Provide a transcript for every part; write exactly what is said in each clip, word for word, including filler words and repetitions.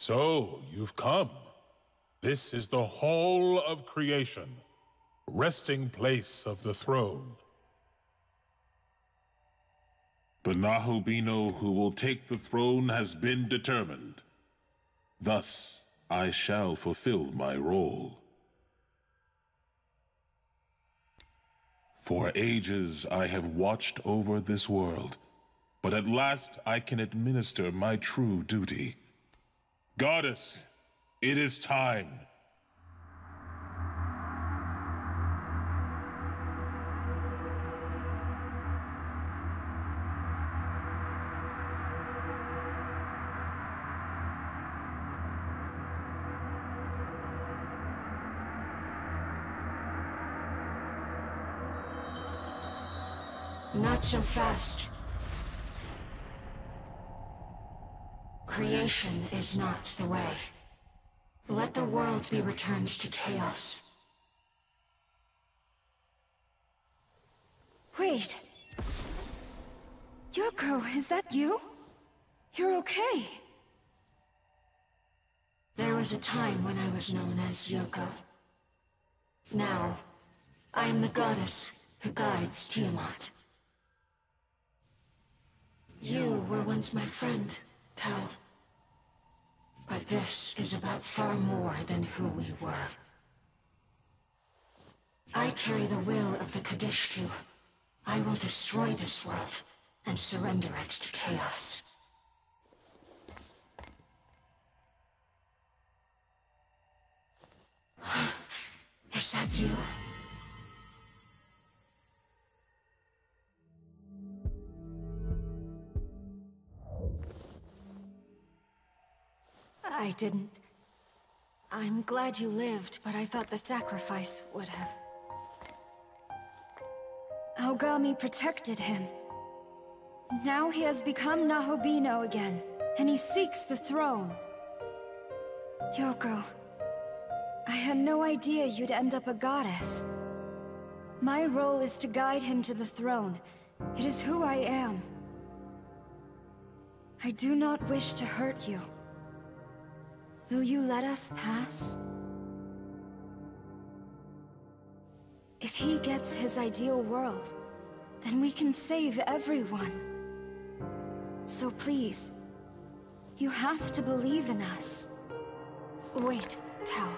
So, you've come. This is the Hall of Creation, resting place of the throne. The Nahobino who will take the throne has been determined. Thus, I shall fulfill my role. For ages I have watched over this world, but at last I can administer my true duty. Goddess, it is time. Not so fast. Creation is not the way. Let the world be returned to chaos. Wait. Yoko, is that you? You're okay. There was a time when I was known as Yoko. Now, I am the goddess who guides Tiamat. You were once my friend, Tao. But this is about far more than who we were. I carry the will of the Kadishtu. I will destroy this world and surrender it to chaos. Is that you? I didn't. I'm glad you lived, but I thought the sacrifice would have. Aogami protected him. Now he has become Nahobino again, and he seeks the throne. Yoko, I had no idea you'd end up a goddess. My role is to guide him to the throne. It is who I am. I do not wish to hurt you. Will you let us pass? If he gets his ideal world, then we can save everyone. So please, you have to believe in us. Wait, Tao.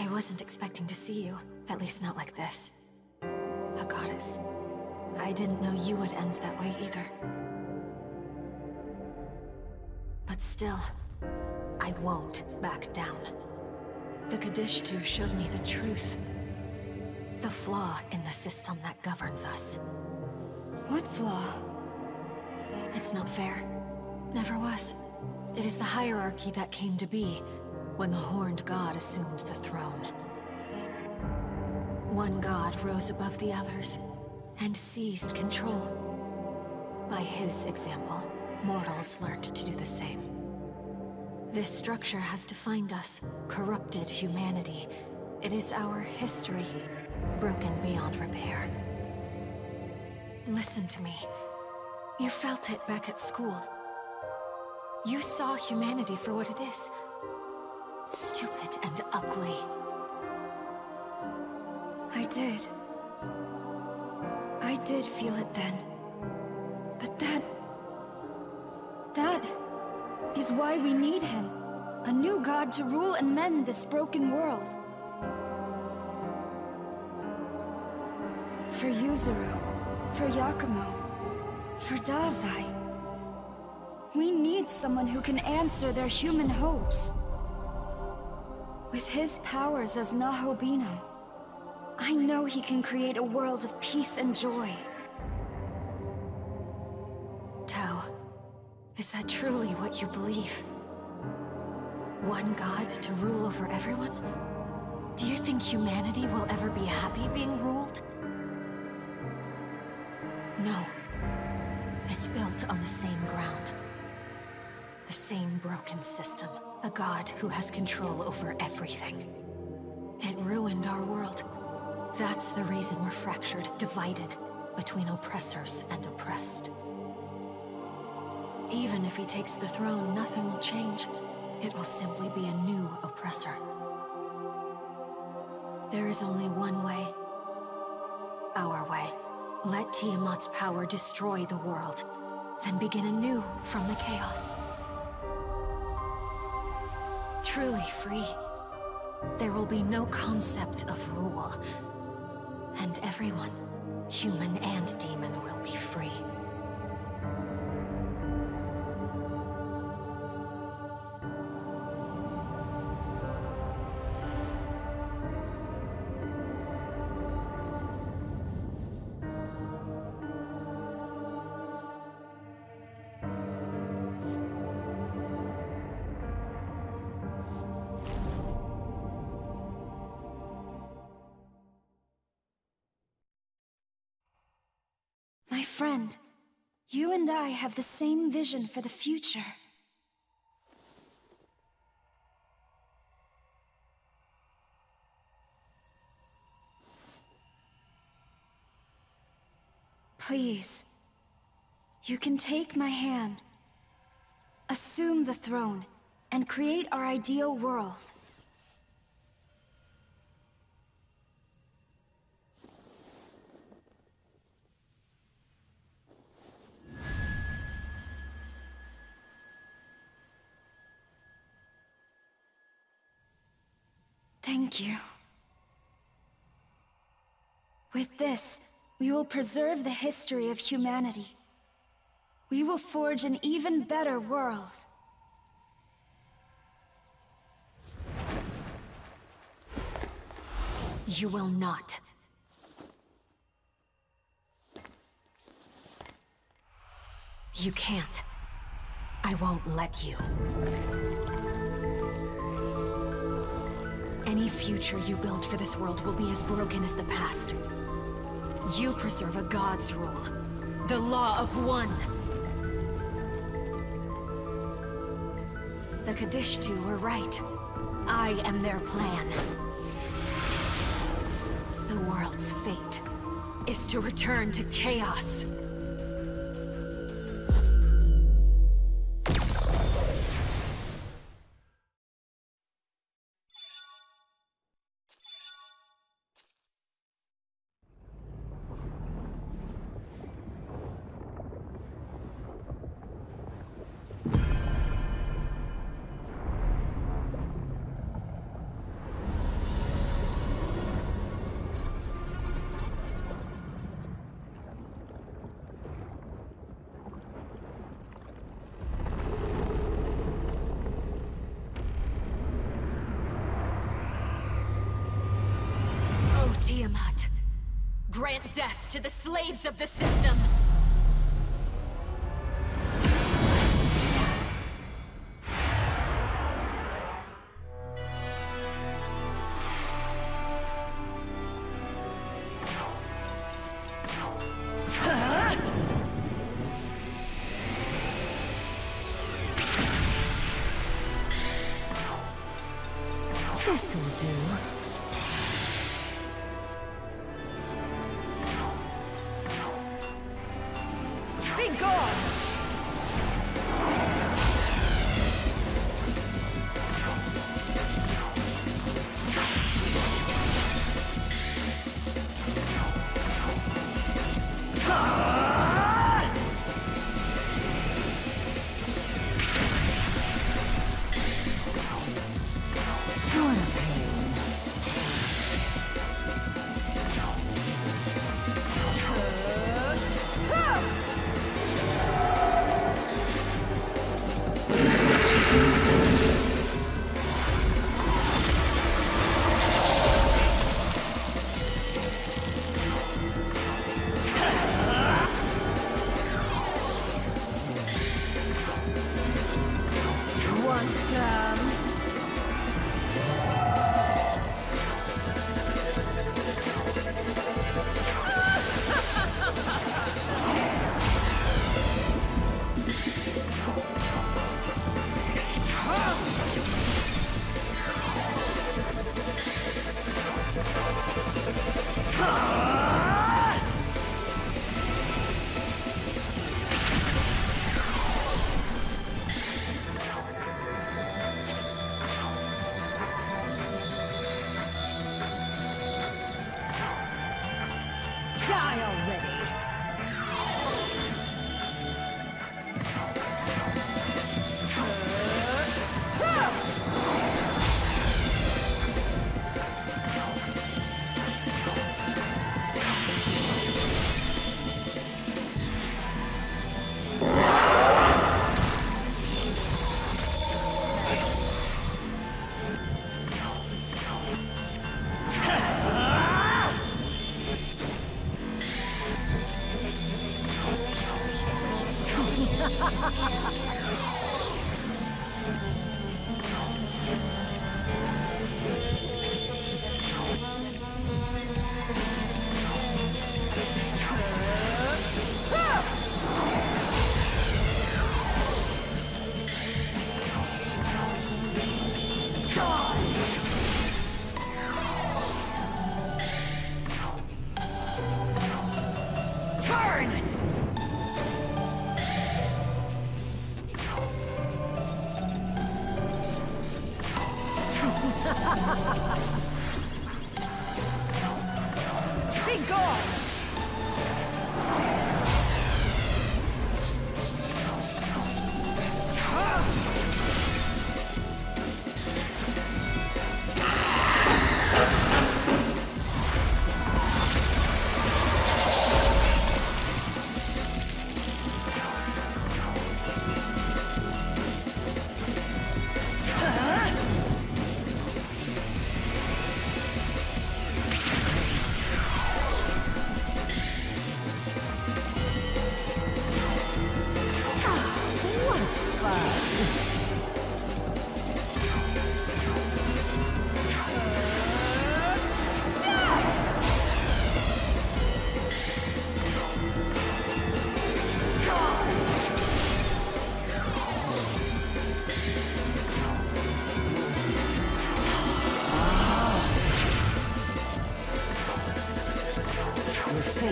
I wasn't expecting to see you, at least not like this. A goddess. I didn't know you would end that way either. But still, I won't back down. The Kadishtu showed me the truth. The flaw in the system that governs us. What flaw? It's not fair. Never was. It is the hierarchy that came to be when the Horned God assumed the throne. One god rose above the others and seized control. By his example, mortals learned to do the same. This structure has defined us, corrupted humanity. It is our history, broken beyond repair. Listen to me. You felt it back at school. You saw humanity for what it is. Stupid and ugly. I did. I did feel it then. But that... That... is why we need him. A new god to rule and mend this broken world. For Yuzuru, for Yakumo, for Dazai. We need someone who can answer their human hopes. With his powers as Nahobino, I know he can create a world of peace and joy. Is that truly what you believe? One god to rule over everyone? Do you think humanity will ever be happy being ruled? No. It's built on the same ground. The same broken system. A god who has control over everything. It ruined our world. That's the reason we're fractured, divided between oppressors and oppressed. Even if he takes the throne, nothing will change. It will simply be a new oppressor. There is only one way. Our way. Let Tiamat's power destroy the world, then begin anew from the chaos. Truly free, there will be no concept of rule, and everyone, human and demon, will be free. Friend, you and I have the same vision for the future. Please, you can take my hand, assume the throne, and create our ideal world. Thank you. With this, we will preserve the history of humanity. We will forge an even better world. You will not. You can't. I won't let you. Any future you build for this world will be as broken as the past. You preserve a god's rule, the law of one. The Kadishtu were right. I am their plan. The world's fate is to return to chaos. Tiamat, grant death to the slaves of the system!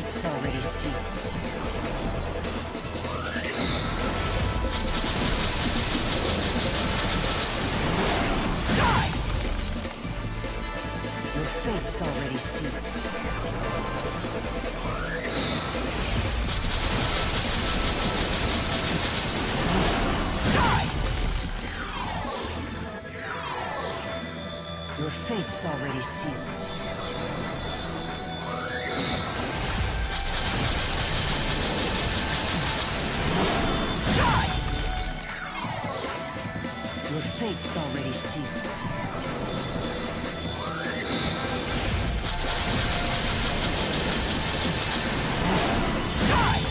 It's already seen. Die! Your fate's already seen. Die! Your fate's already seen. Fate's already sealed. Die!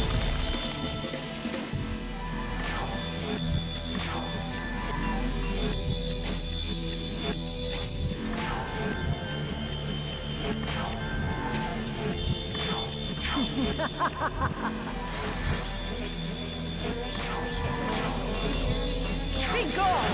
Be gone!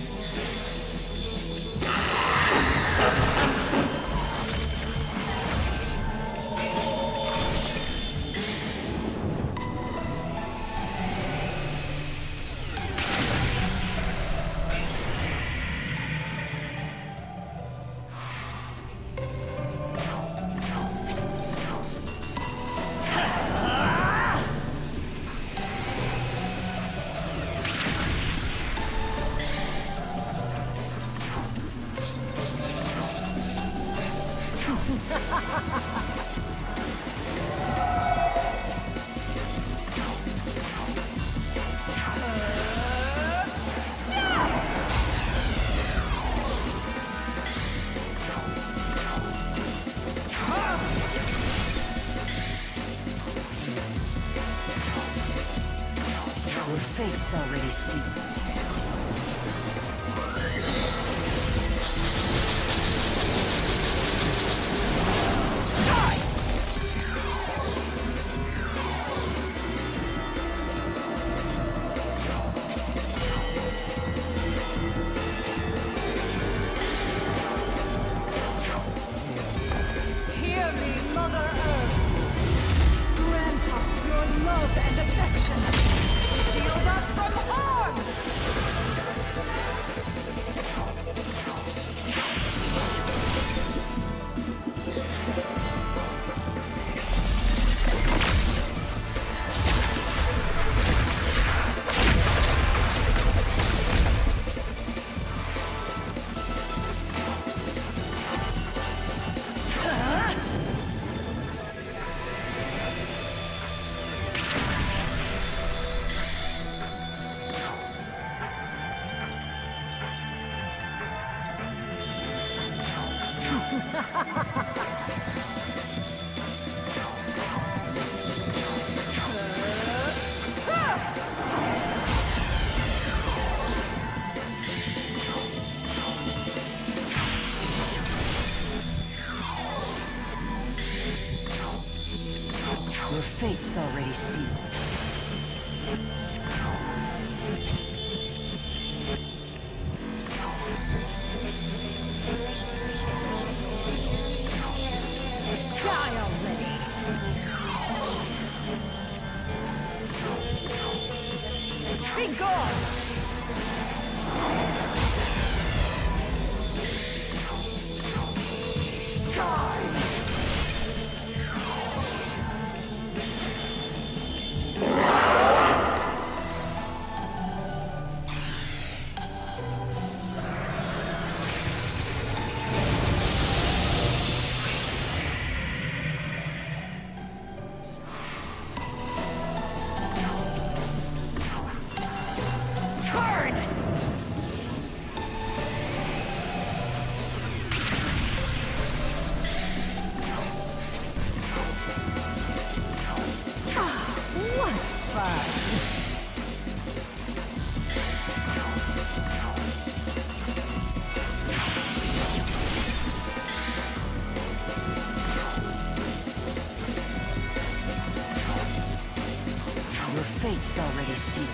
Fate's already sealed. Die! Hear me, Mother Earth. Grant us your love and affection. Shield us from harm! Your fate's already sealed. Die already! It's already sealed.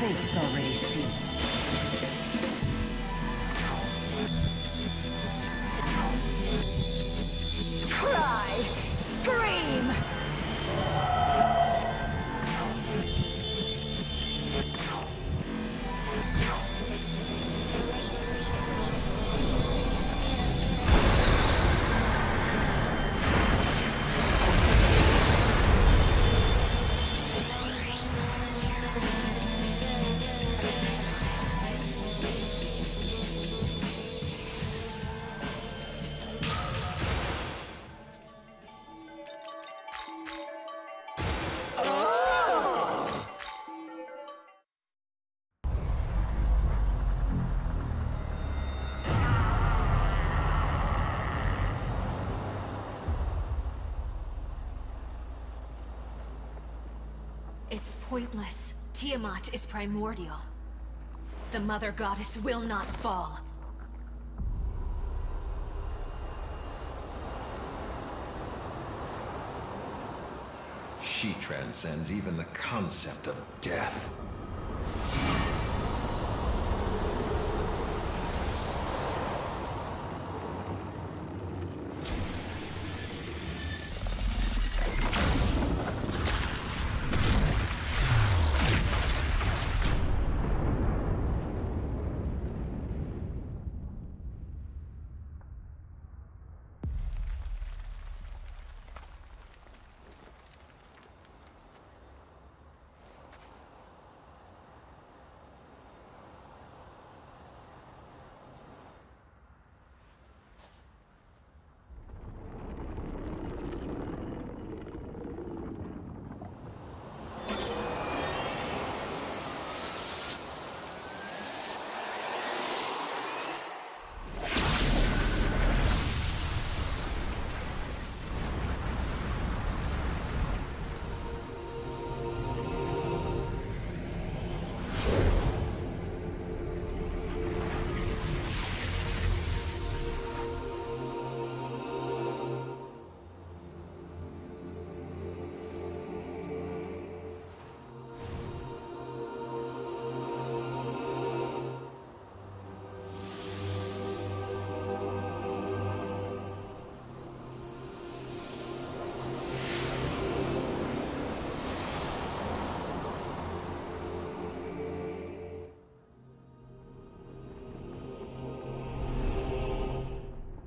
Fate's already sealed. Cry! Scream! It's pointless. Tiamat is primordial. The Mother Goddess will not fall. She transcends even the concept of death.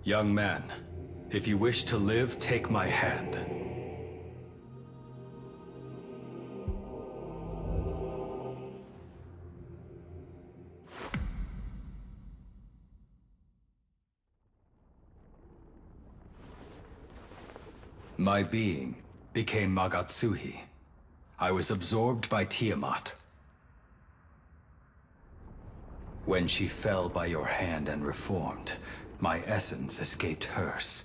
Young man, if you wish to live, take my hand. My being became Magatsuhi. I was absorbed by Tiamat. When she fell by your hand and reformed, my essence escaped hers.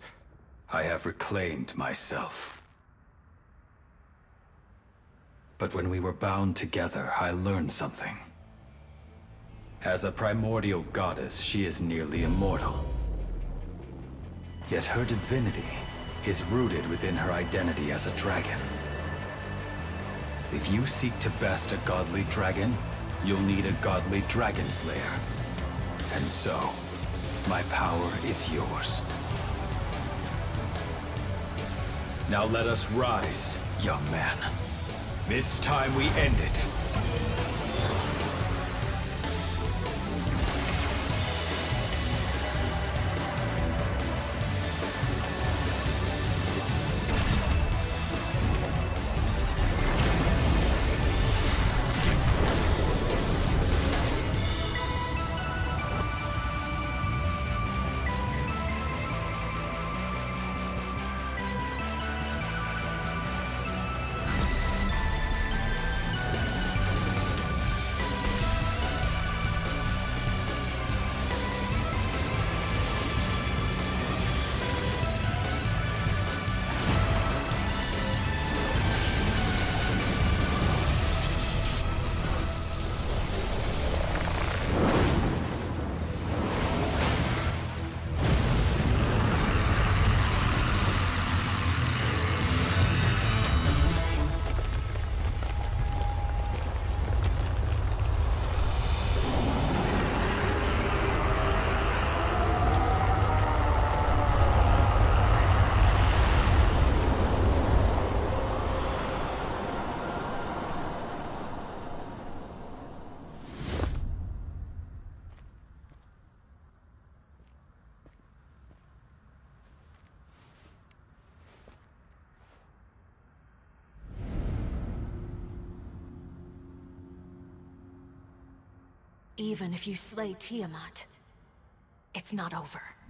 I have reclaimed myself. But when we were bound together, I learned something. As a primordial goddess, she is nearly immortal. Yet her divinity is rooted within her identity as a dragon. If you seek to best a godly dragon, you'll need a godly dragon slayer. And so, my power is yours. Now let us rise, young man. This time we end it. Even if you slay Tiamat, it's not over.